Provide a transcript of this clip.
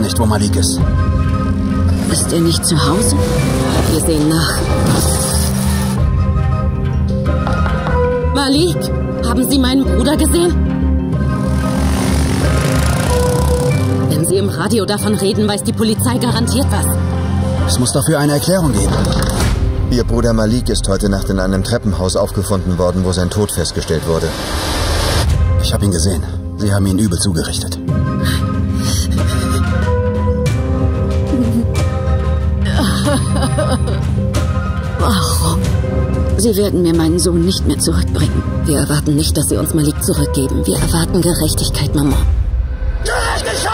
wissen nicht, wo Malik ist. Ist er nicht zu Hause? Wir sehen nach. Malik, haben Sie meinen Bruder gesehen? Wenn Sie im Radio davon reden, weiß die Polizei garantiert was. Es muss dafür eine Erklärung geben. Ihr Bruder Malik ist heute Nacht in einem Treppenhaus aufgefunden worden, wo sein Tod festgestellt wurde. Ich habe ihn gesehen. Sie haben ihn übel zugerichtet. Warum? Sie werden mir meinen Sohn nicht mehr zurückbringen. Wir erwarten nicht, dass Sie uns Malik zurückgeben. Wir erwarten Gerechtigkeit, Mama. Gerechtigkeit!